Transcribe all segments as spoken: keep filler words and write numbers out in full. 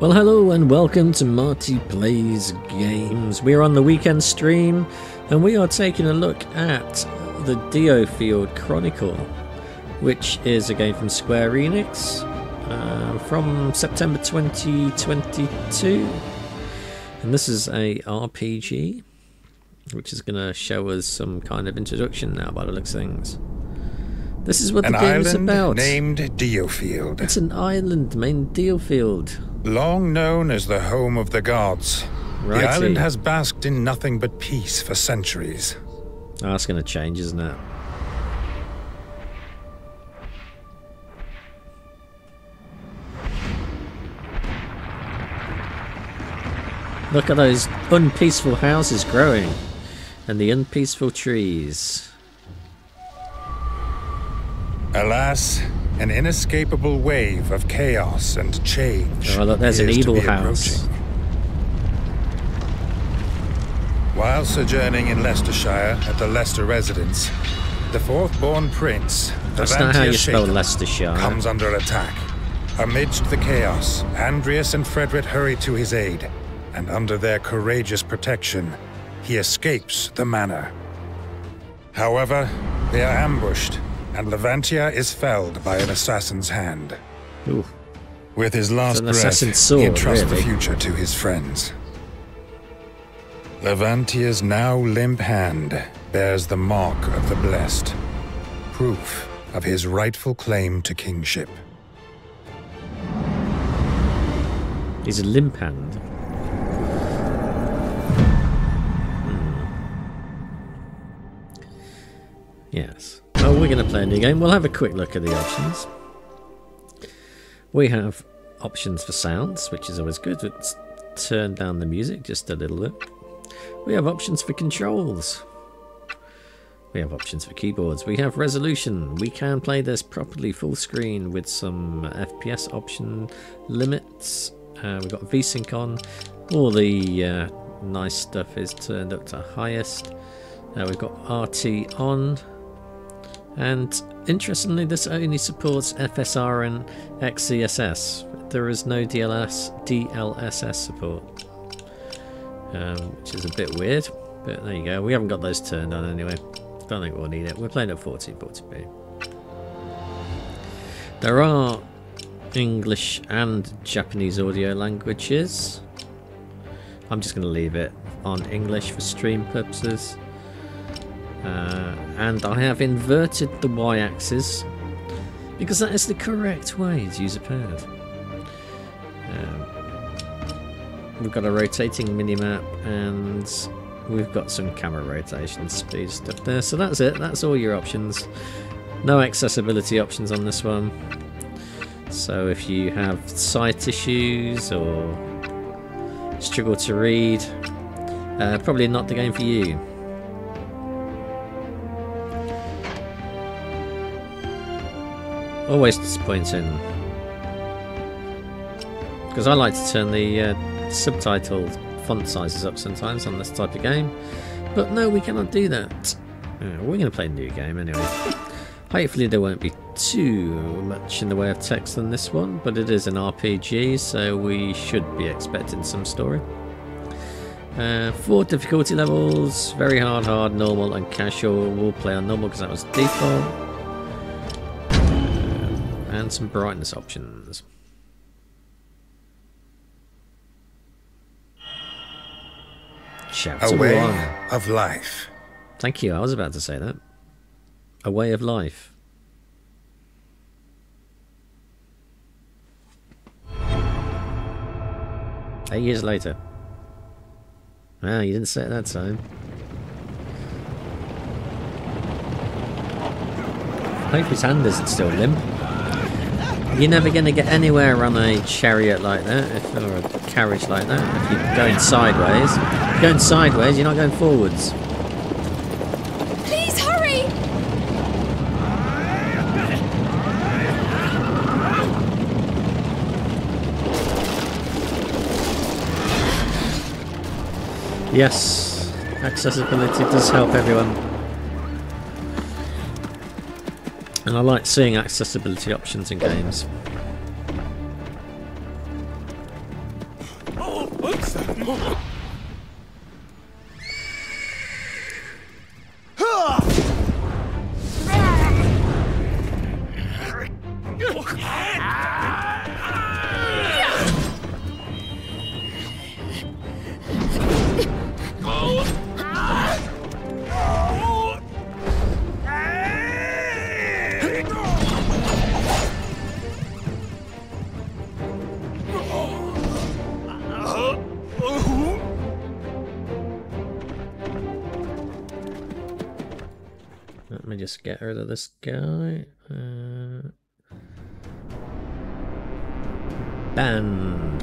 Well, hello and welcome to Marty Plays Games. We're on the weekend stream and we are taking a look at the Diofield Chronicle, which is a game from Square Enix uh, from September twenty twenty-two. And this is a R P G, which is going to show us some kind of introduction now by the looks of things. This is what the game is about. An island named Diofield. It's an island named Diofield. Long known as the home of the gods. Righty. The island has basked in nothing but peace for centuries. Oh, that's going to change, isn't it? Look at those unpeaceful houses growing. And the unpeaceful trees. Alas, an inescapable wave of chaos and change. Oh, look, there's an evil house. While sojourning in Leicestershire at the Leicester residence, the fourth-born prince, Vermin Republic, comes under attack. Amidst the chaos, Andrias and Frederick hurry to his aid, and under their courageous protection, he escapes the manor. However, they are ambushed, and Levantia is felled by an assassin's hand. Ooh. With his last breath, sword, he entrusts really. the future to his friends. Levantia's now limp hand bears the mark of the blessed, proof of his rightful claim to kingship. His limp hand? Hmm. Yes. Oh, we're going to play a new game. We'll have a quick look at the options. We have options for sounds, which is always good. Let's turn down the music just a little bit. We have options for controls. We have options for keyboards. We have resolution. We can play this properly full screen with some F P S option limits. Uh, we've got VSync on. All the uh, nice stuff is turned up to highest. Uh, we've got R T on. And interestingly, this only supports F S R and X e S S. There is no D L S S support, um, which is a bit weird. But there you go. We haven't got those turned on anyway. Don't think we'll need it. We're playing at fourteen forty p. There are English and Japanese audio languages. I'm just going to leave it on English for stream purposes. Uh, and I have inverted the y-axis because that is the correct way to use a pad. Um, we've got a rotating minimap and we've got some camera rotation speed stuff there. So that's it, that's all your options. No accessibility options on this one. So if you have sight issues or struggle to read, uh, probably not the game for you. Always disappointing, because I like to turn the uh, subtitle font sizes up sometimes on this type of game, but no, we cannot do that. Uh, we're going to play a new game anyway. Hopefully there won't be too much in the way of text on this one, but it is an R P G, so we should be expecting some story. Uh, four difficulty levels, very hard, hard, normal and casual. We'll play on normal because that was default. And some brightness options. Chapter a way one. of life. Thank you. I was about to say that. A way of life. Eight years later. Wow, you didn't say it that time. I hope his hand isn't still limp. You're never going to get anywhere on a chariot like that, if, or a carriage like that, if you're going sideways. If you're going sideways, you're not going forwards. Please hurry! Yes, accessibility does help everyone. And I like seeing accessibility options in games. Just get rid of this guy. Uh, banned.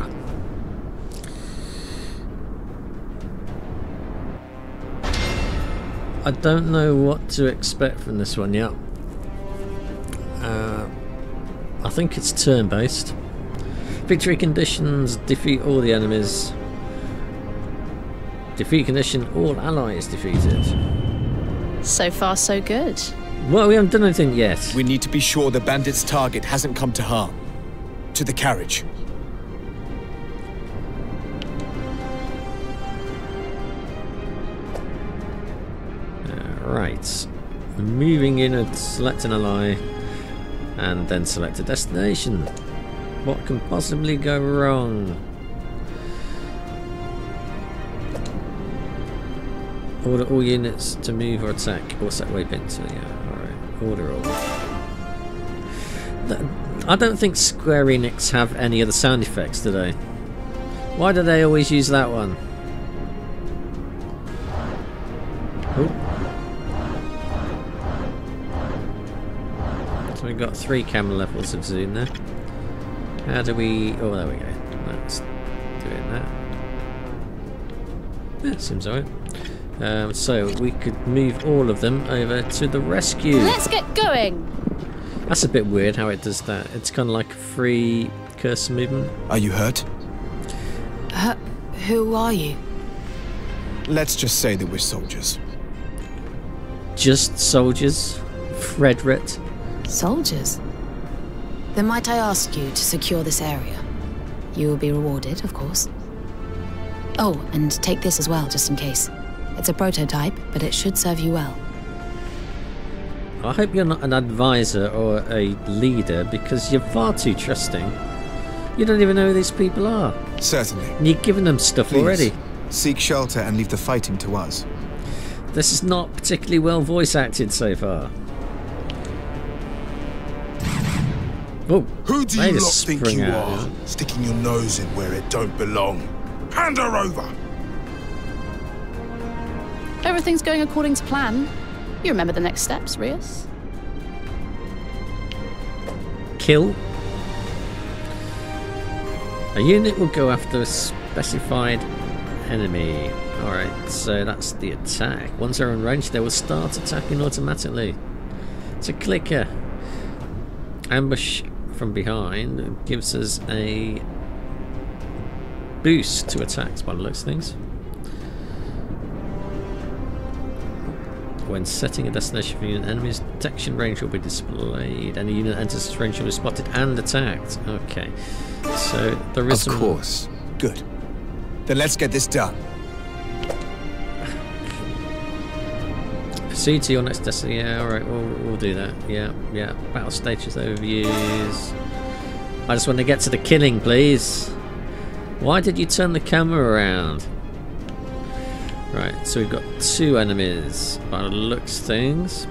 I don't know what to expect from this one yet. Uh, I think it's turn-based. Victory conditions: defeat all the enemies. Defeat condition: all allies defeated. So far, so good. Well, we haven't done anything yet. We need to be sure the bandit's target hasn't come to harm. To the carriage. All right. Moving in and select an ally, and then select a destination. What can possibly go wrong? Order all units to move or attack, or set weapons. Yeah, alright. Order all. I don't think Square Enix have any other sound effects, do they? Why do they always use that one? Oh. So we've got three camera levels of zoom there. How do we... Oh, there we go. Let's do it now. That seems alright. Um, so we could move all of them over to the rescue. Let's get going. That's a bit weird how it does that. It's kind of like a free cursor movement. Are you hurt? Uh, who are you? Let's just say that we're soldiers. Just soldiers? Frederick? Soldiers? Then might I ask you to secure this area? You will be rewarded, of course. Oh, and take this as well, just in case. It's a prototype, but it should serve you well. I hope you're not an advisor or a leader, because you're far too trusting. You don't even know who these people are. Certainly. You've given them stuff Please, already. Seek shelter and leave the fighting to us. This is not particularly well voice acted so far. Whoa, who do you lot think you are, sticking your nose in where it don't belong? Hand her over! Everything's going according to plan. You remember the next steps, Rias? Kill. A unit will go after a specified enemy. Alright, so that's the attack. Once they're in range, they will start attacking automatically. It's a clicker. Ambush from behind. It gives us a boost to attacks by the looks of things. When setting a destination for unit enemies, detection range will be displayed. Any unit enters this range will be spotted and attacked. Okay. So there is. Of some... course. Good. Then let's get this done. Proceed to your next destination. Yeah, alright, we'll, we'll do that. Yeah, yeah. Battle status overviews. I just want to get to the killing, please. Why did you turn the camera around? Right, so we've got two enemies by the looks of things.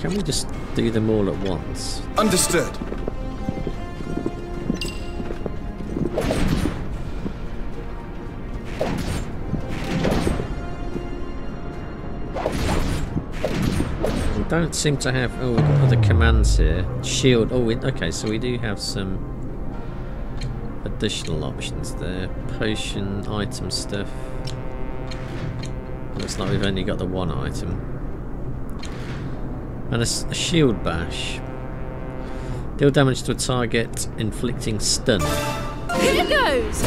Can we just do them all at once? Understood. Don't seem to have. Oh, we've got other commands here. Shield. Oh, we, okay. So we do have some additional options there. Potion, item stuff. Looks like we've only got the one item. And a, a shield bash. Deal damage to a target, inflicting stun. Here goes.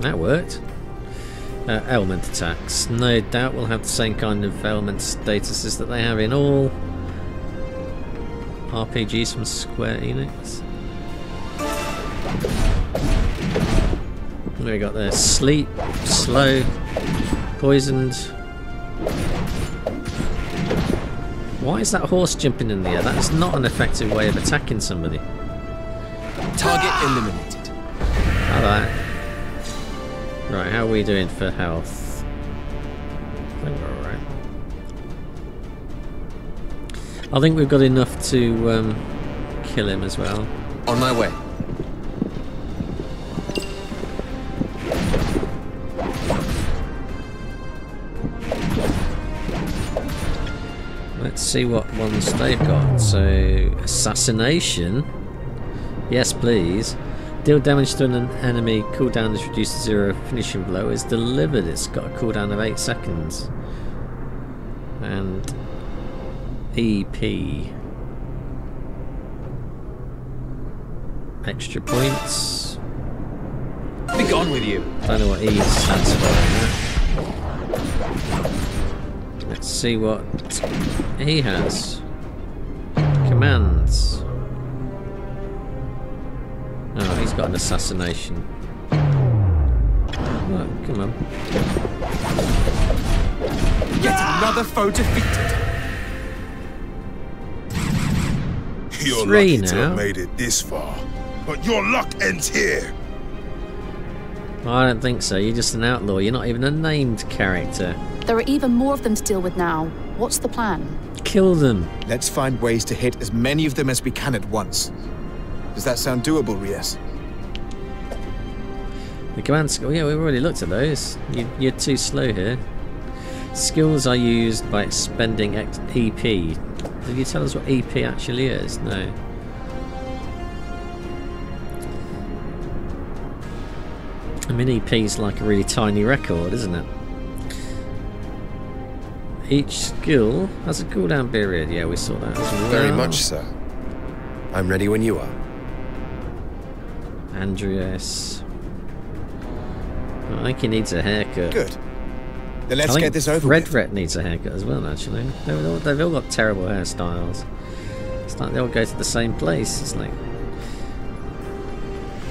That worked. Uh, element attacks. No doubt we'll have the same kind of element statuses that they have in all R P Gs from Square Enix. We got their sleep, slow, poisoned. Why is that horse jumping in the air? That's not an effective way of attacking somebody. Target eliminated. Alright. Right, how are we doing for health? I think we're alright. I think we've got enough to um, kill him as well. On my way. Let's see what ones they've got. So, assassination. Yes, please. Deal damage to an enemy, cooldown is reduced to zero, finishing blow is delivered. It's got a cooldown of eight seconds. And E P. Extra points. Be gone with you! I don't know what E stands for. Let's see what he has. Commands. Oh, he's got an assassination. Oh, come on. Yet another foe defeated. You're lucky to have made it this far, but your luck ends here. I don't think so. You're just an outlaw. You're not even a named character. There are even more of them to deal with now. What's the plan? Kill them. Let's find ways to hit as many of them as we can at once. Does that sound doable, Reyes? The command skill, yeah, we've already looked at those. You, you're too slow here. Skills are used by expending X E P. Did you tell us what E P actually is? No. I mean, E P is like a really tiny record, isn't it? Each skill has a cooldown period. Yeah, we saw that as well. Very much so. I'm ready when you are. Andrias. I think he needs a haircut. Good. Then let's get this over with. Frederick needs a haircut as well, actually. They've all, they've all got terrible hairstyles. It's like they all go to the same place. It's like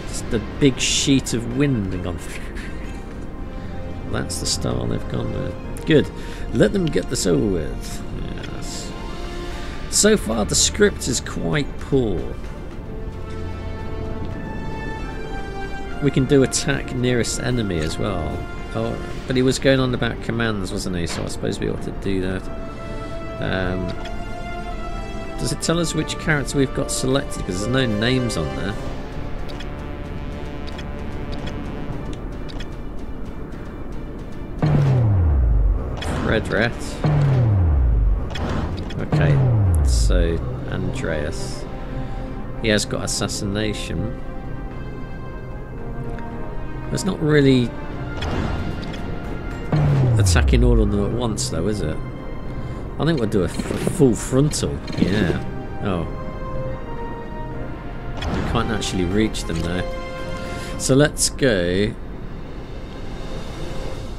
just a big sheet of wind gone through. That's the style they've gone with. Good. Let them get this over with. Yes. So far, the script is quite poor. We can do attack nearest enemy as well. Oh, but he was going on about commands, wasn't he? So I suppose we ought to do that. Um, does it tell us which character we've got selected? Because there's no names on there. Frederick. Okay, so Andrias. He has got assassination. It's not really attacking all of them at once, though, is it? I think we'll do a, f a full frontal. Yeah. Oh. We can't actually reach them, though. So let's go.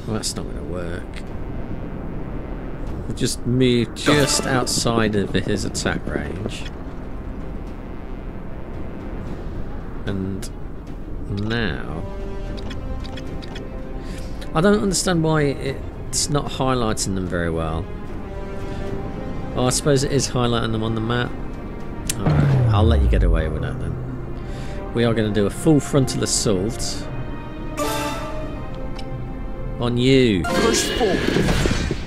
Well, that's not going to work. We'll just move just outside of his attack range. And now. I don't understand why it's not highlighting them very well. Oh, I suppose it is highlighting them on the map. Alright, I'll let you get away with that then. We are going to do a full frontal assault on you. Push forward.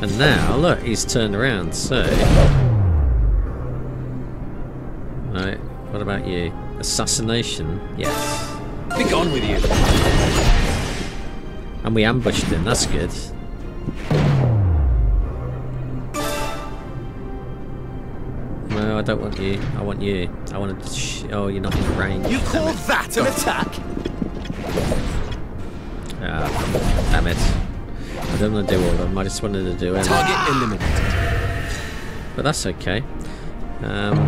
And now, look, he's turned around, so... Alright, what about you? Assassination? Yes. Be gone with you. And we ambushed him, that's good. No, I don't want you. I want you. I want to. Sh oh, you're not in range. You call that an attack? Ah, damn it. I don't want to do all of them, I just wanted to do it. Target eliminated. But that's okay. Um,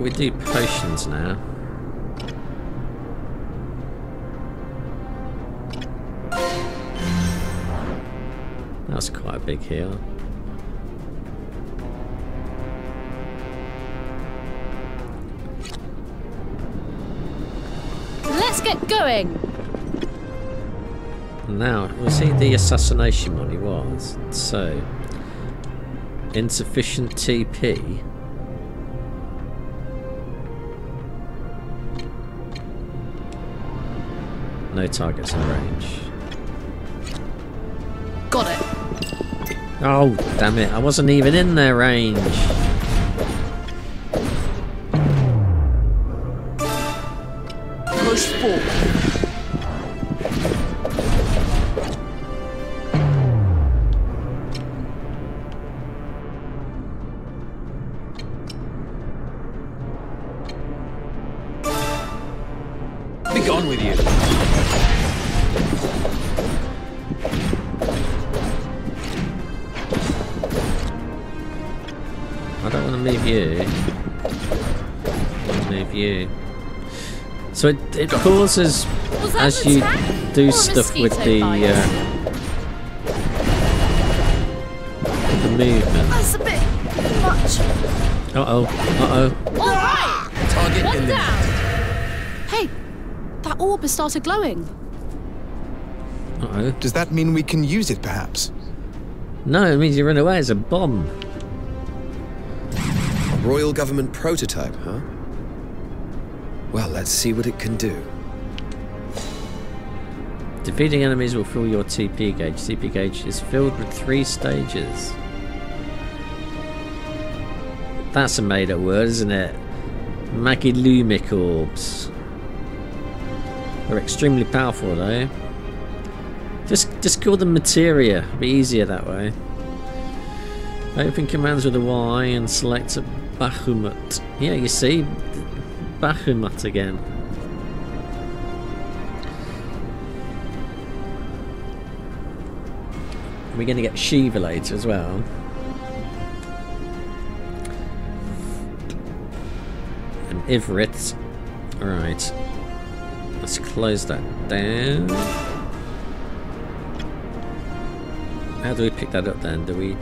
we do potions now. That's quite a big hill. Let's get going! Now, we'll see the assassination one he was. So, insufficient T P. No targets in range. Got it. Oh, damn it. I wasn't even in their range. Push forward. Be gone with you. Move you. Move you. So it, it causes, as you do stuff with the, uh, the movement. That's a bit much. Uh oh. Uh oh. All right. Target one down. Hey, that orb has started glowing. Uh oh. Does that mean we can use it, perhaps? No, it means you run away. It's a bomb. Royal government prototype, huh? Well, let's see what it can do. Defeating enemies will fill your T P gauge. T P gauge is filled with three stages. That's a made-up word, isn't it? Magilumic orbs. They're extremely powerful, though. Just, just call them materia. It'd be easier that way. Open commands with a Y and select a Bahamut. Yeah, you see, Bahamut again. We're going to get Shiva later as well. And Ifrit. Alright. Let's close that down. How do we pick that up then? Do we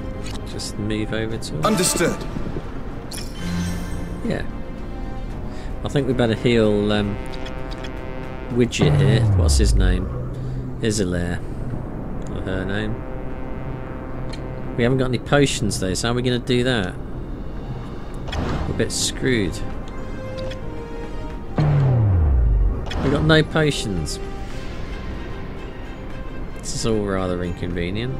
just move over to it? Understood. Yeah. I think we better heal um, Widget here. What's his name? Izelair. Or her name. We haven't got any potions though, so how are we going to do that? We're a bit screwed. We've got no potions. This is all rather inconvenient.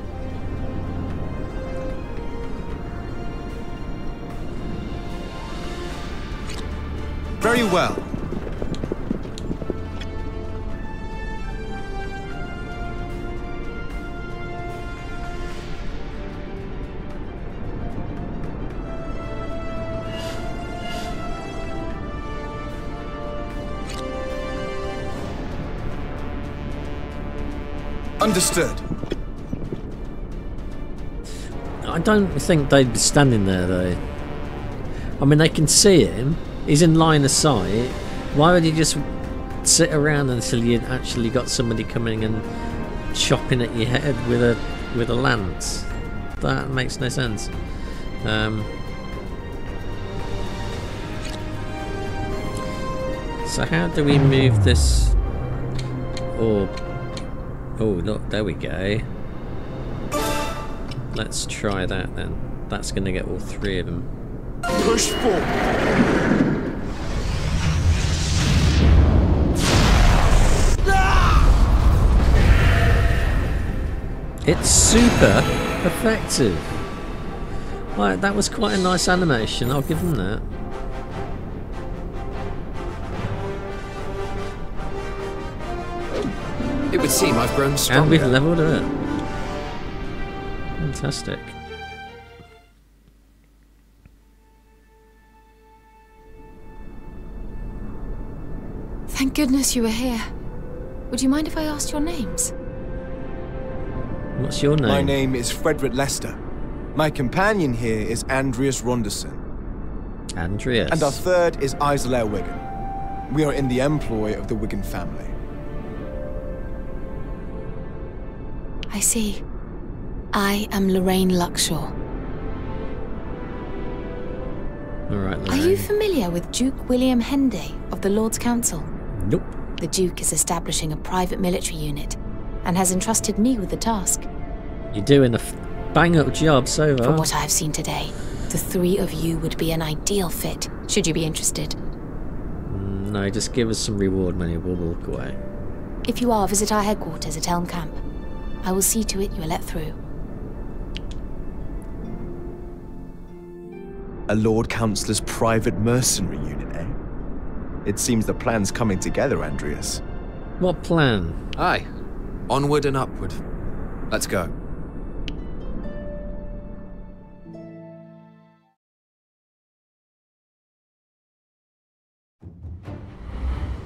Very well. Understood. I don't think they'd be standing there though. I mean, they can see him. He's in line of sight. Why would you just sit around until you'd actually got somebody coming and chopping at your head with a with a lance? That makes no sense. Um, so how do we move this? Oh, oh, look, there we go. Let's try that then. That's going to get all three of them. Push forward. It's super effective. Right, that was quite a nice animation, I'll give them that. It would seem I've grown stronger. And we've leveled it. Fantastic. Thank goodness you were here. Would you mind if I asked your names? What's your name? My name is Frederick Leicester. My companion here is Andrias Ronderson. Andrias. And our third is Izelair Wigan. We are in the employ of the Wigan family. I see. I am Lorraine Luxhaw. All right, Lorraine. Are you familiar with Duke William Henday of the Lord's Council? Nope. The Duke is establishing a private military unit and has entrusted me with the task. You're doing a bang-up job so far. From what I've seen today, the three of you would be an ideal fit, should you be interested. No, just give us some reward money, we'll walk away. If you are, visit our headquarters at Elm Camp. I will see to it you are let through. A Lord Councillor's private mercenary unit, eh? It seems the plan's coming together, Andrias. What plan? Aye. Onward and upward. Let's go.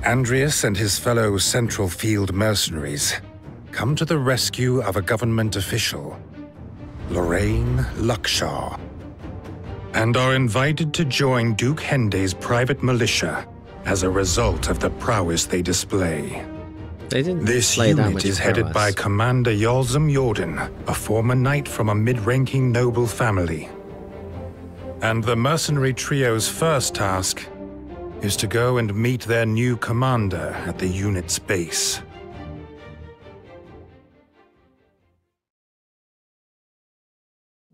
Andrias and his fellow Central Field mercenaries come to the rescue of a government official, Lorraine Luxhaw, and are invited to join Duke Henday's private militia as a result of the prowess they display. They didn't this display unit is prowess. Headed by Commander Yawzum Yordan, a former knight from a mid-ranking noble family. And the mercenary trio's first task is to go and meet their new commander at the unit's base.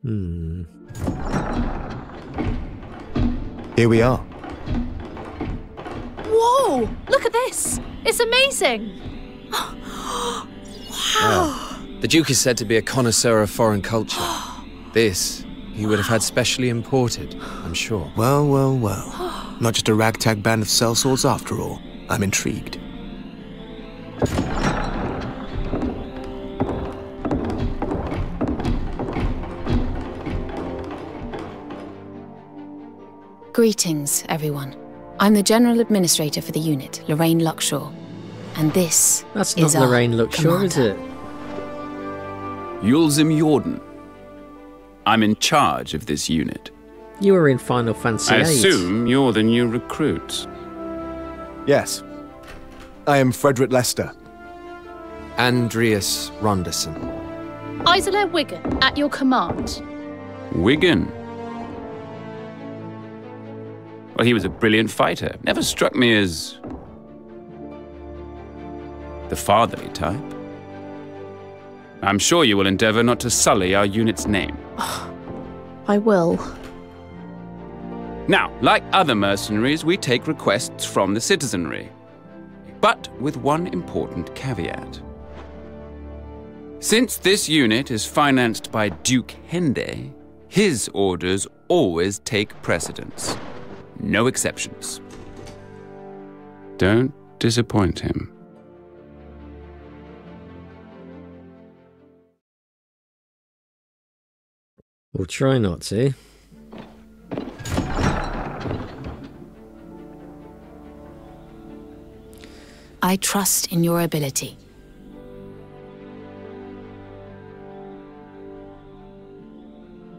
Hmm. Here we are. Whoa! Look at this! It's amazing! Wow! Well, the Duke is said to be a connoisseur of foreign culture. This, he would have had specially imported, I'm sure. Well, well, well. Not just a ragtag band of sellswords after all. I'm intrigued. Greetings, everyone. I'm the General Administrator for the unit, Lorraine Luxhaw. And this That's is not our Lorraine Luxhaw, commander. Is it? Yawzum Yordan. I'm in charge of this unit. You were in Final Fantasy eight. I assume you're the new recruits. Yes. I am Frederick Leicester. Andrias Ronderson. Izelair Wigan, at your command. Wigan? Well, he was a brilliant fighter. Never struck me as the fatherly type. I'm sure you will endeavour not to sully our unit's name. I will. Now, like other mercenaries, we take requests from the citizenry, but with one important caveat. Since this unit is financed by Duke Henday, his orders always take precedence. No exceptions. Don't disappoint him. We'll try not to. I trust in your ability.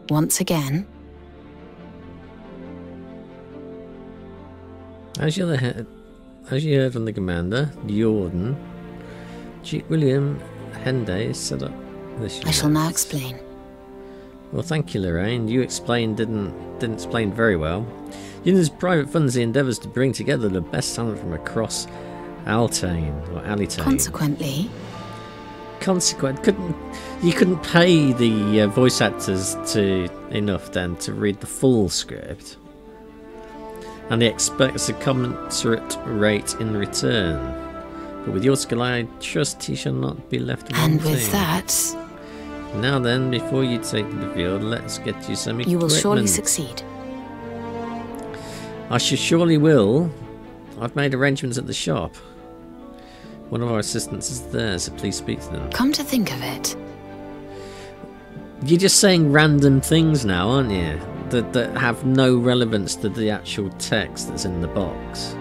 Once again. As you heard, as you heard from the commander, Yordan, Duke William Henday set up this unit. I shall now explain. Well, thank you, Lorraine. You explained didn't didn't explain very well. Yordan's private funds he endeavours to bring together the best talent from across Alletain or Alletain. Consequently, consequent couldn't you couldn't pay the uh, voice actors to enough then to read the full script. And he expects a commensurate rate in return. But with your skill, I trust he shall not be left wanting. And with that... Now then, before you take the field, let's get you some equipment. You will surely succeed. I surely will. I've made arrangements at the shop. One of our assistants is there, so please speak to them. Come to think of it... You're just saying random things now, aren't you? That, that have no relevance to the actual text that's in the box.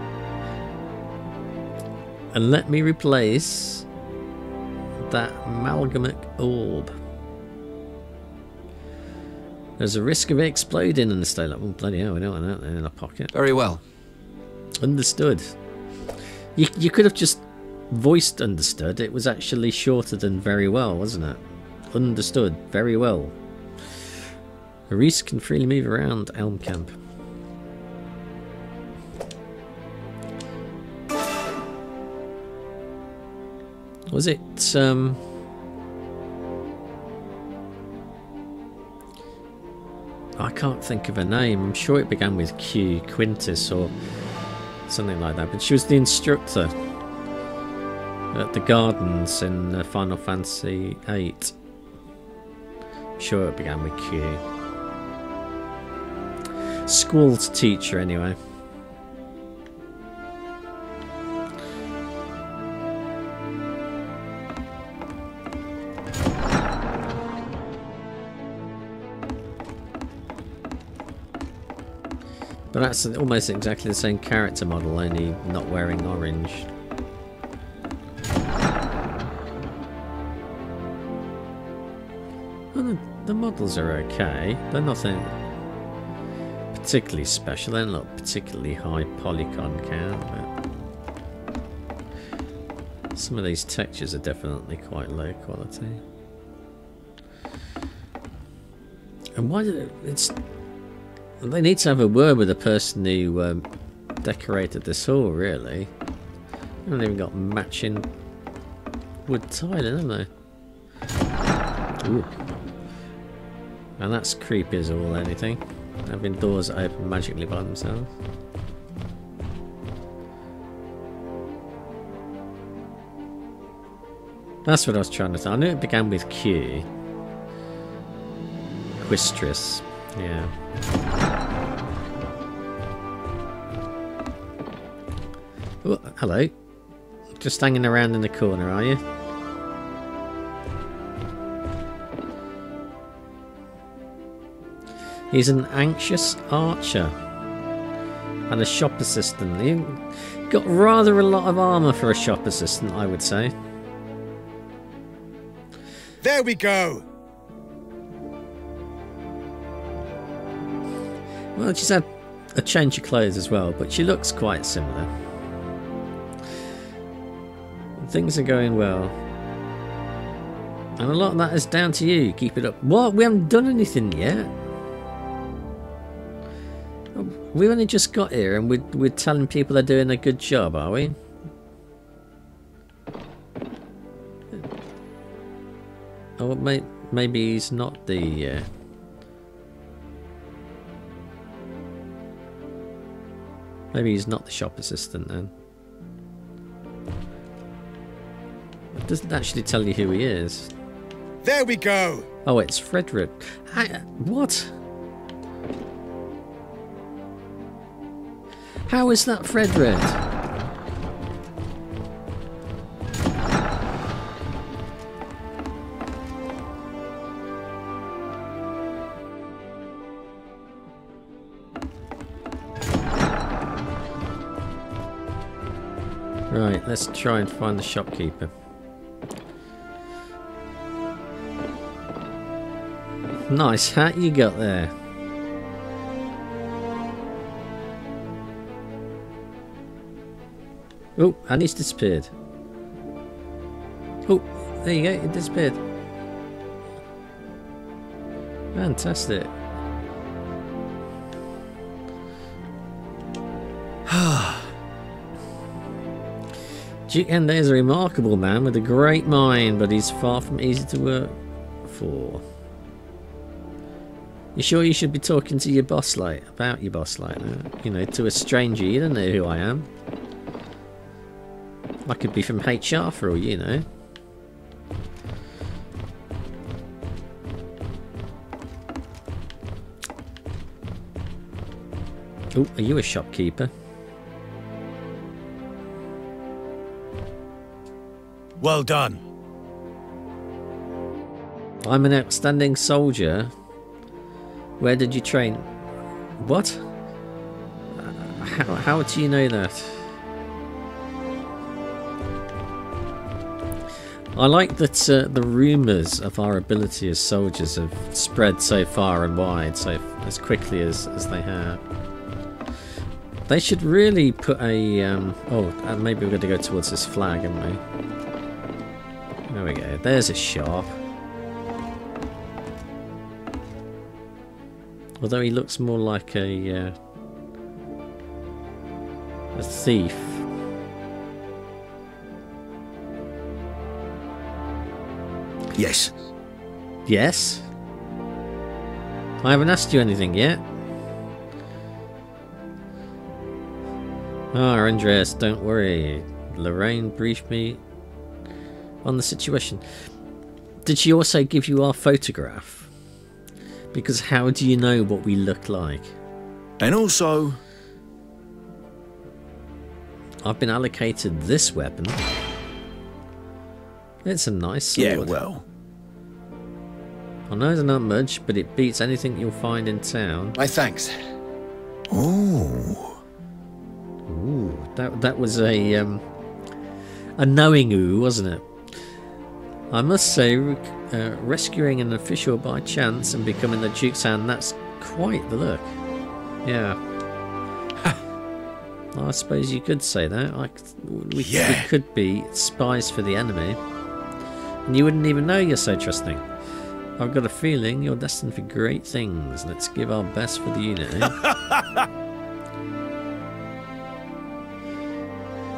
And let me replace that Magilumic orb. There's a risk of it exploding and stay like, oh bloody hell, we don't want that in our pocket. Very well. Understood. You, you could have just voiced understood. It was actually shorter than very well, wasn't it? Understood. Very well. Reese can freely move around Elm Camp. Was it, um... I can't think of her name. I'm sure it began with Q, Quintus or something like that. But she was the instructor at the gardens in Final Fantasy eight. I'm sure it began with Q. School's teacher, anyway. But that's almost exactly the same character model, only not wearing orange. Well, the, the models are okay. They're nothing particularly special. They're not particularly high polygon count. But some of these textures are definitely quite low quality. And why did it... It's, they need to have a word with the person who um, decorated this hall, really. They haven't even got matching wood tiling, have they? Ooh. And that's creepy as all anything. Having doors that open magically by themselves. That's what I was trying to tell. I knew it began with Q. Quistris. Yeah. Oh, hello. Just hanging around in the corner, are you? He's an anxious archer and a shop assistant. He got rather a lot of armour for a shop assistant, I would say. There we go. Well, she's had a change of clothes as well, but she looks quite similar. Things are going well. And a lot of that is down to you. Keep it up. What? We haven't done anything yet. We only just got here and we're, we're telling people they're doing a good job, are we? Oh, may, maybe he's not the... Uh, Maybe he's not the shop assistant then. It doesn't actually tell you who he is. There we go! Oh, it's Frederick. I, what? How is that Frederick? Right, let's try and find the shopkeeper. Nice hat you got there. Oh, and he's disappeared. Oh, there you go, he disappeared. Fantastic. Duke Henday is a remarkable man with a great mind, but he's far from easy to work for. You sure you should be talking to your boss like about your boss like that? You know, to a stranger. You don't know who I am. I could be from H R for all you know. Oh, are you a shopkeeper? Well done. I'm an outstanding soldier. Where did you train? What? How, how do you know that? I like that uh, the rumours of our ability as soldiers have spread so far and wide, so as quickly as, as they have. They should really put a... Um, oh, maybe we're going to go towards this flag, aren't we? There we go, there's a shop. Although he looks more like a, uh, a thief. Yes. Yes? I haven't asked you anything yet. Ah, oh, Andrias, don't worry. Lorraine briefed me on the situation. Did she also give you our photograph? Because how do you know what we look like? And also... I've been allocated this weapon. It's a nice sword. Yeah, well... I know there's not much, but it beats anything you'll find in town. My thanks. Ooh. Ooh, that that was a um, a knowing ooh, wasn't it? I must say, uh, rescuing an official by chance and becoming the Duke's hand—that's quite the look. Yeah. I suppose you could say that. I, we, yeah. we could be spies for the enemy, and you wouldn't even know you're so trusting. I've got a feeling you're destined for great things. Let's give our best for the unit, eh?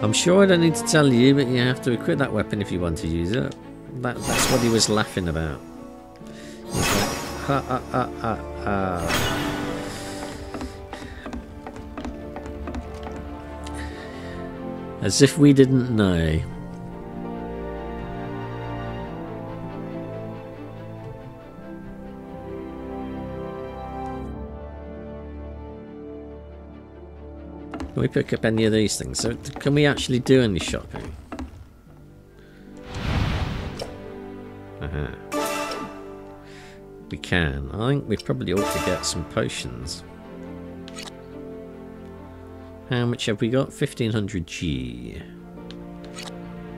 I'm sure I don't need to tell you, but you have to equip that weapon if you want to use it. That, that's what he was laughing about. He was like, ha, ha, ha, ha, ha. As if we didn't know. Can we pick up any of these things? So can we actually do any shopping? Uh-huh. We can. I think we probably ought to get some potions. How much have we got? fifteen hundred G.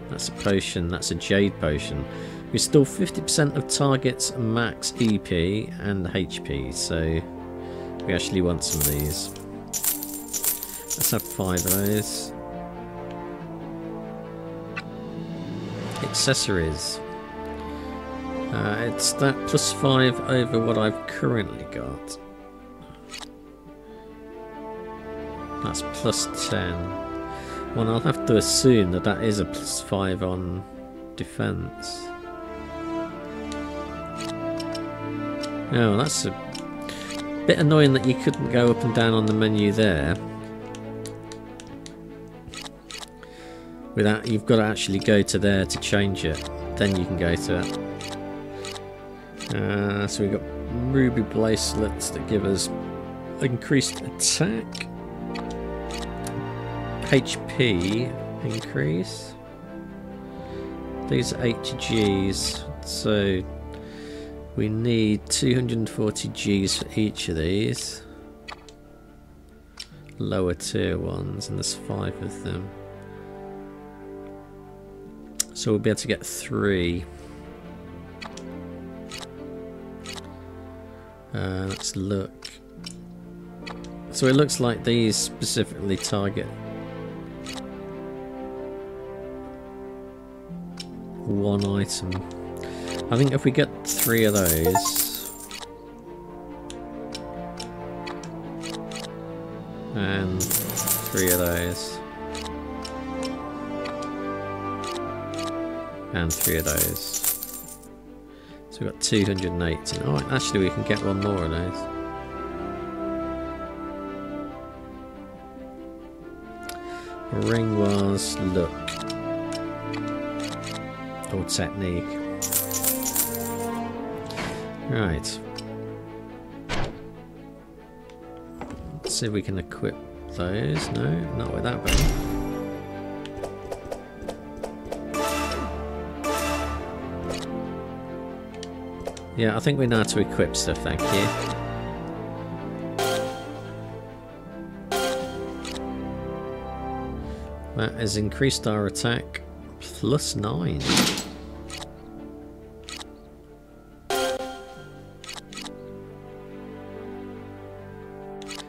That's a potion. That's a jade potion. Restore fifty percent of target's max E P and H P. So we actually want some of these. Let's have five of those. Accessories. Uh, it's that plus five over what I've currently got. That's plus ten. Well, I'll have to assume that that is a plus five on defense. Oh, that's a bit annoying that you couldn't go up and down on the menu there. Without, you've got to actually go to there to change it. Then you can go to it. Uh, so we've got ruby bracelets that give us increased attack, H P increase. These are eight Gs, so we need two hundred forty Gs for each of these lower tier ones, and there's five of them. So we'll be able to get three. Uh, let's look. So it looks like these specifically target one item. I think if we get three of those and three of those and three of those. So we've got two hundred eighteen. Alright, oh, actually we can get one more of those. Ring was look. Or technique. Right. Let's see if we can equip those. No, not with that button. Yeah, I think we know how to equip stuff, thank you. That has increased our attack plus nine.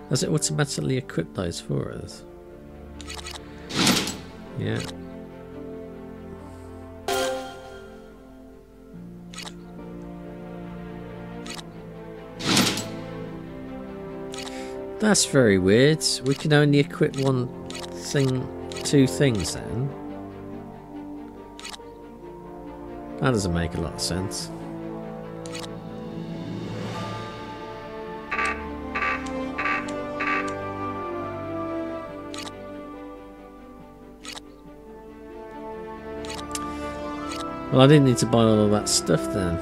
Does it automatically equip those for us? Yeah. That's very weird. We can only equip one thing, two things then. That doesn't make a lot of sense. Well, I didn't need to buy all of that stuff then.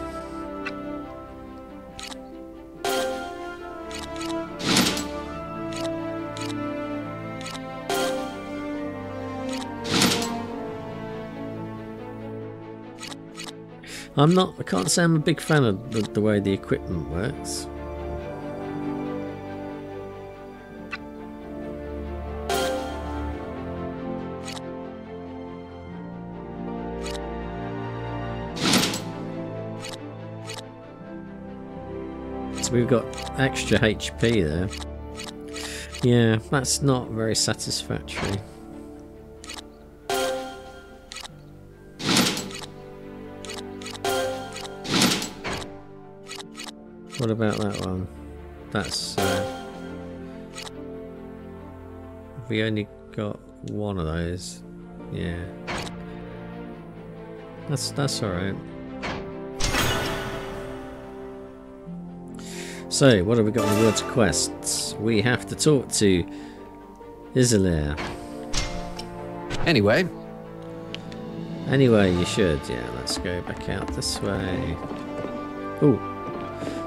I'm not, I can't say I'm a big fan of the, the way the equipment works. We've got extra H P there. Yeah, that's not very satisfactory. What about that one? That's... Uh, we only got one of those. Yeah. That's, that's alright. So, what have we got in the world's quests? We have to talk to Izelair. Anyway. Anyway, you should. Yeah, let's go back out this way. Ooh.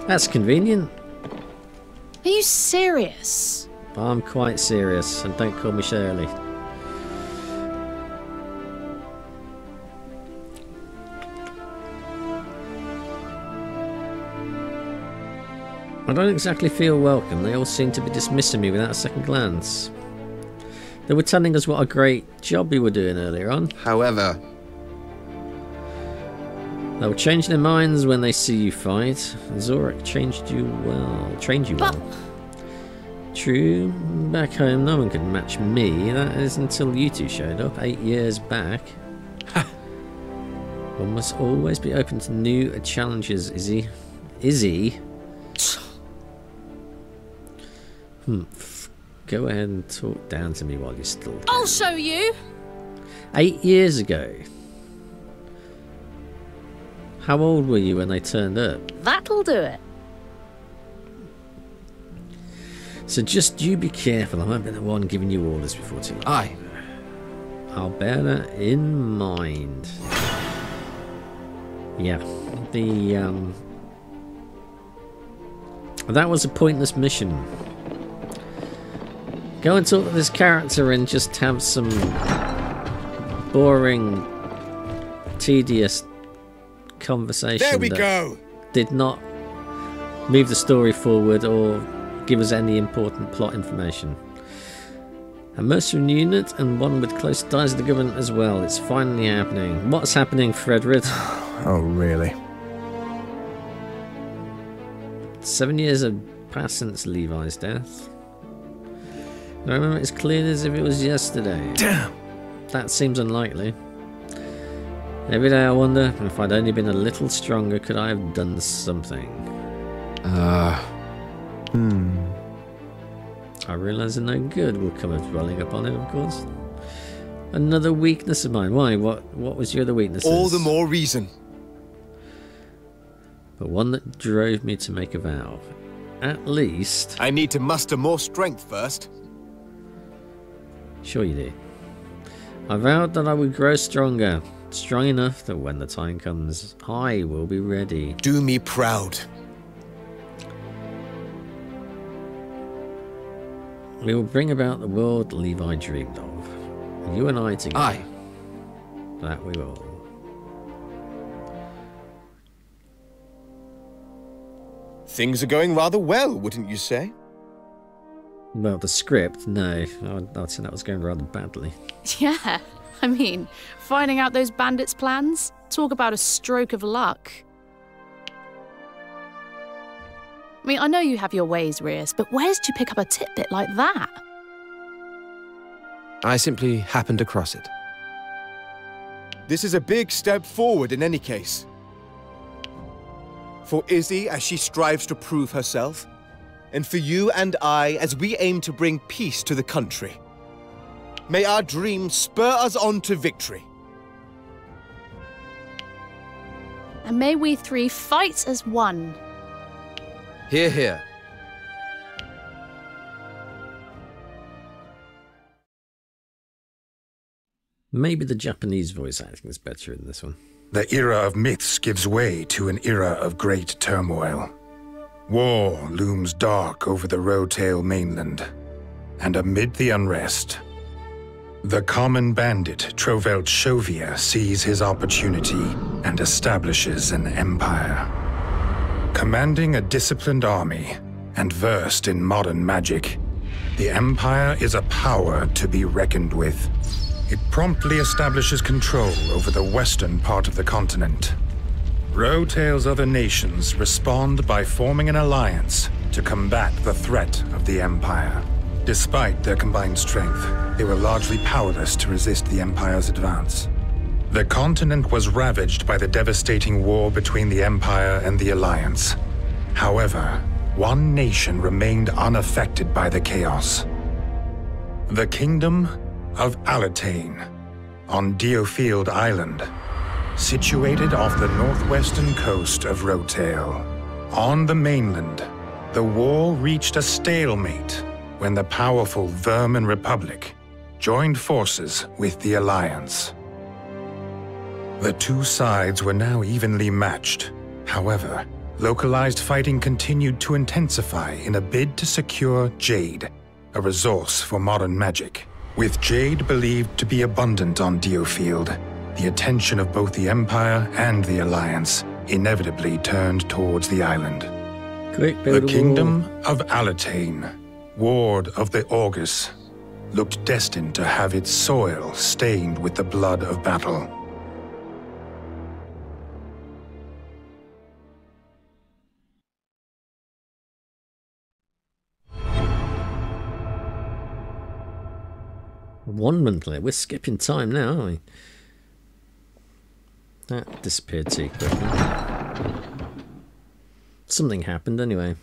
That's convenient. Are you serious? I'm quite serious, and don't call me Shirley. I don't exactly feel welcome. They all seem to be dismissing me without a second glance. They were telling us what a great job we were doing earlier on. However, they will change their minds when they see you fight. Zorak changed you well. Trained you well. But... True. Back home, no one could match me. That is until you two showed up eight years back. One must always be open to new challenges, Izzy. Izzy. Hmm. Go ahead and talk down to me while you're still down. I'll show you! Eight years ago. How old were you when they turned up? That'll do it. So just you be careful. I won't be the one giving you orders before too long. Aye. I'll bear that in mind. Yeah. The, um... that was a pointless mission. Go and talk to this character and just have some boring, tedious conversation. There we go. Did not move the story forward or give us any important plot information. A mercenary unit and one with close ties to the government as well. It's finally happening. What's happening, Frederick? Oh, really? Seven years have passed since Levi's death. I remember it as clear as if it was yesterday. Damn! That seems unlikely. Every day I wonder, if I'd only been a little stronger, could I have done something? Uh... Hmm... I realise that no good will come of dwelling upon it, of course. Another weakness of mine. Why? What, what was your other weakness? All the more reason. But one that drove me to make a vow. At least... I need to muster more strength first. Sure you do. I vowed that I would grow stronger. Strong enough that when the time comes, I will be ready. Do me proud. We will bring about the world Levi dreamed of. You and I together. Aye. That we will. Things are going rather well, wouldn't you say? Well, the script, no. I would say that was going rather badly. Yeah, I mean, finding out those bandits' plans? Talk about a stroke of luck. I mean, I know you have your ways, Rheas, but where did you pick up a tidbit like that? I simply happened across it. This is a big step forward in any case. For Izzy, as she strives to prove herself, and for you and I as we aim to bring peace to the country. May our dreams spur us on to victory. And may we three fight as one. Hear, hear. Maybe the Japanese voice acting is better in this one. The era of myths gives way to an era of great turmoil. War looms dark over the Rowetale mainland, and amid the unrest, the common bandit Trovelt Shovia sees his opportunity and establishes an empire. Commanding a disciplined army and versed in modern magic, the empire is a power to be reckoned with. It promptly establishes control over the western part of the continent. Rowetale's other nations respond by forming an alliance to combat the threat of the Empire. Despite their combined strength, they were largely powerless to resist the Empire's advance. The continent was ravaged by the devastating war between the Empire and the Alliance. However, one nation remained unaffected by the chaos. The Kingdom of Alletain, on Diofield Island, situated off the northwestern coast of Rowetale. On the mainland, the war reached a stalemate when the powerful Vermin Republic joined forces with the Alliance. The two sides were now evenly matched. However, localized fighting continued to intensify in a bid to secure jade, a resource for modern magic. With jade believed to be abundant on Diofield, the attention of both the Empire and the Alliance inevitably turned towards the island. The Kingdom of Alletain, ward of the Augurs, looked destined to have its soil stained with the blood of battle. One month later, we're skipping time now, aren't we? That disappeared too quickly. Something happened anyway.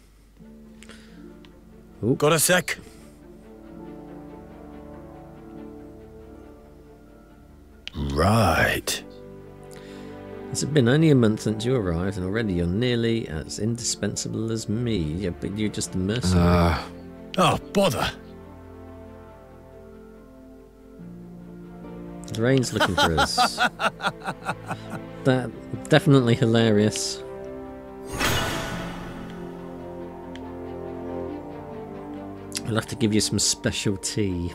Ooh. Got a sec? Right. It's been only a month since you arrived, and already you're nearly as indispensable as me. Yeah, but you're just a mercenary. Uh, oh, bother! Lorraine's looking for us. That definitely hilarious. I'll have to give you some special tea.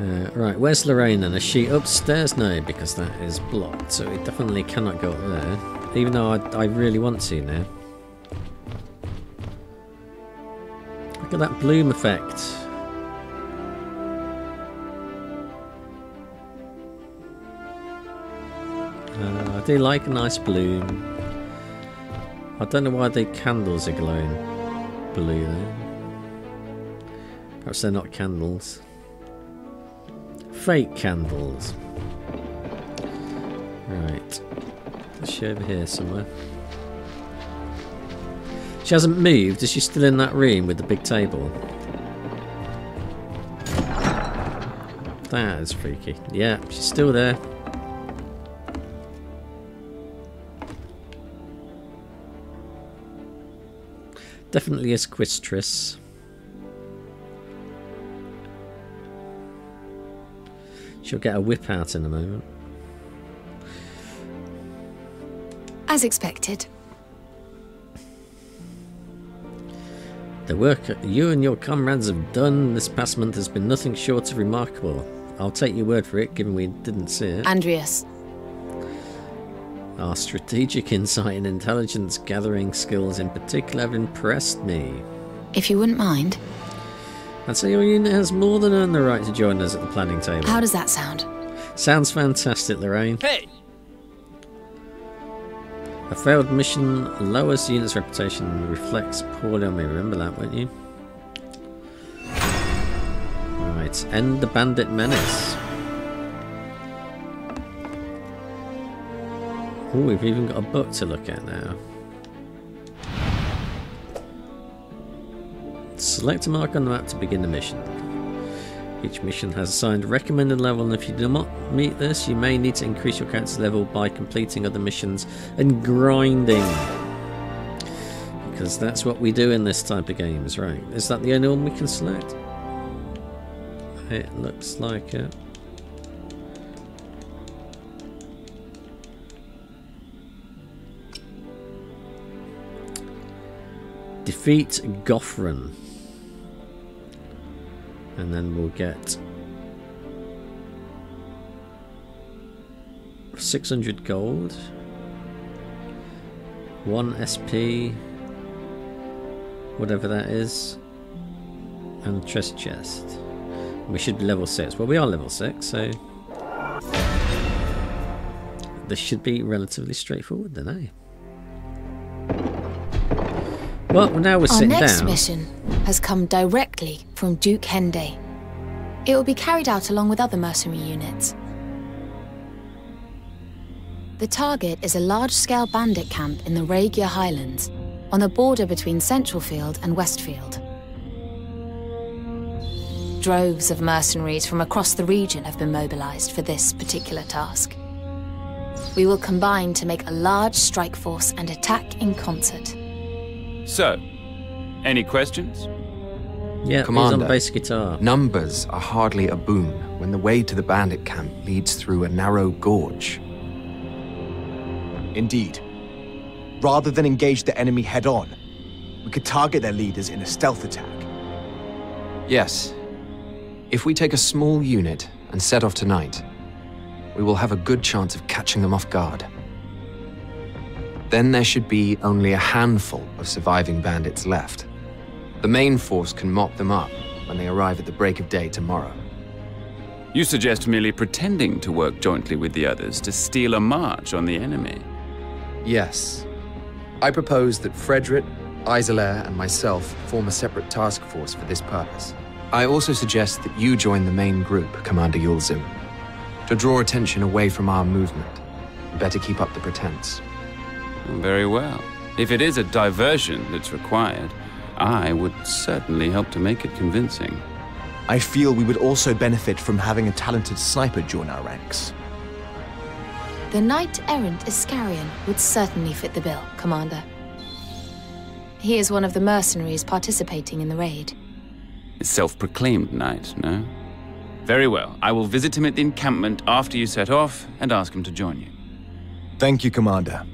Uh, right, where's Lorraine then? Is she upstairs? No, because that is blocked, so it definitely cannot go up there. Even though I, I really want to now. Look at that bloom effect. Uh, I do like a nice bloom. I don't know why the candles are glowing blue though. Perhaps they're not candles. Fake candles. Right. Is she over here somewhere? She hasn't moved. Is she still in that room with the big table? That is freaky. Yeah, she's still there. Definitely is Quistris. She'll get a whip out in a moment. As expected. The work you and your comrades have done this past month has been nothing short of remarkable. I'll take your word for it, given we didn't see it. Andrias. Our strategic insight and intelligence gathering skills in particular have impressed me. If you wouldn't mind. And so your unit has more than earned the right to join us at the planning table. How does that sound? Sounds fantastic, Lorraine. Hey! A failed mission lowers the unit's reputation and reflects poorly on me. Remember that, won't you? Right, end the bandit menace. Ooh, we've even got a book to look at now. Select a mark on the map to begin the mission. Each mission has assigned a recommended level, and if you do not meet this, you may need to increase your character's level by completing other missions and grinding. Because that's what we do in this type of games, right? Is that the only one we can select? It looks like it. Defeat Goffrin. And then we'll get six hundred gold, one S P, whatever that is, and a treasure chest. We should be level six. Well, we are level six, so this should be relatively straightforward then, eh? Well, now we're sitting down. Our next mission has come directly from Duke Henday. It will be carried out along with other mercenary units. The target is a large-scale bandit camp in the Rhaegia Highlands, on the border between Central Field and Westfield. Droves of mercenaries from across the region have been mobilized for this particular task. We will combine to make a large strike force and attack in concert. So, any questions? Yeah, Commander, he's on bass guitar. Numbers are hardly a boon when the way to the bandit camp leads through a narrow gorge. Indeed. Rather than engage the enemy head-on, we could target their leaders in a stealth attack. Yes. If we take a small unit and set off tonight, we will have a good chance of catching them off guard. Then there should be only a handful of surviving bandits left. The main force can mop them up when they arrive at the break of day tomorrow. You suggest merely pretending to work jointly with the others to steal a march on the enemy? Yes. I propose that Frederick, Izelair, and myself form a separate task force for this purpose. I also suggest that you join the main group, Commander Yawzum, to draw attention away from our movement. Better keep up the pretense. Very well. If it is a diversion that's required, I would certainly help to make it convincing. I feel we would also benefit from having a talented sniper join our ranks. The knight-errant Iscarion would certainly fit the bill, Commander. He is one of the mercenaries participating in the raid. A self-proclaimed knight, no? Very well. I will visit him at the encampment after you set off and ask him to join you. Thank you, Commander.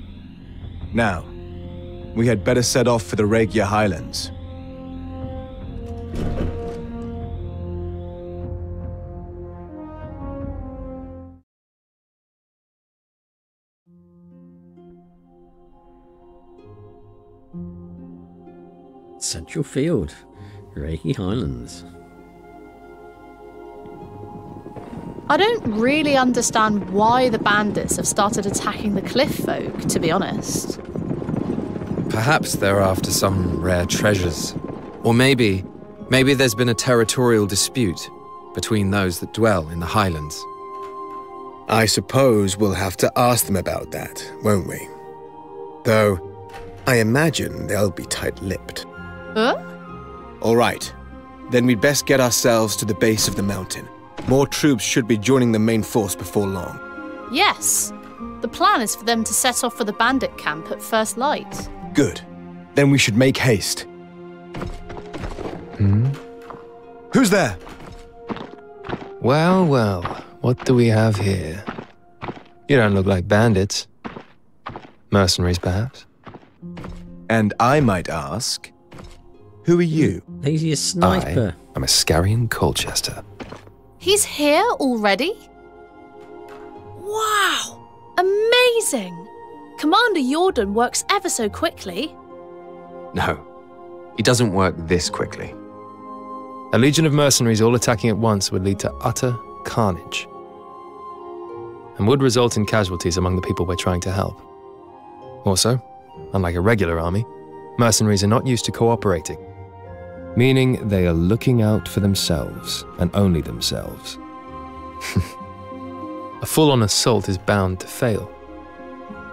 Now, we had better set off for the Rhaegia Highlands. Central Field, Rhaegia Highlands. I don't really understand why the bandits have started attacking the cliff folk, to be honest. Perhaps they're after some rare treasures. Or maybe, maybe there's been a territorial dispute between those that dwell in the Highlands. I suppose we'll have to ask them about that, won't we? Though, I imagine they'll be tight-lipped. Huh? All right. Then we'd best get ourselves to the base of the mountain. More troops should be joining the main force before long. Yes. The plan is for them to set off for the bandit camp at first light. Good. Then we should make haste. Hmm? Who's there? Well, well, what do we have here? You don't look like bandits. Mercenaries, perhaps. And I might ask, who are you? He's your sniper. I am Iscarion Colchester. He's here already? Wow! Amazing! Commander Yordan works ever so quickly. No, he doesn't work this quickly. A legion of mercenaries all attacking at once would lead to utter carnage and would result in casualties among the people we're trying to help. Also, unlike a regular army, mercenaries are not used to cooperating. Meaning they are looking out for themselves, and only themselves. A full-on assault is bound to fail.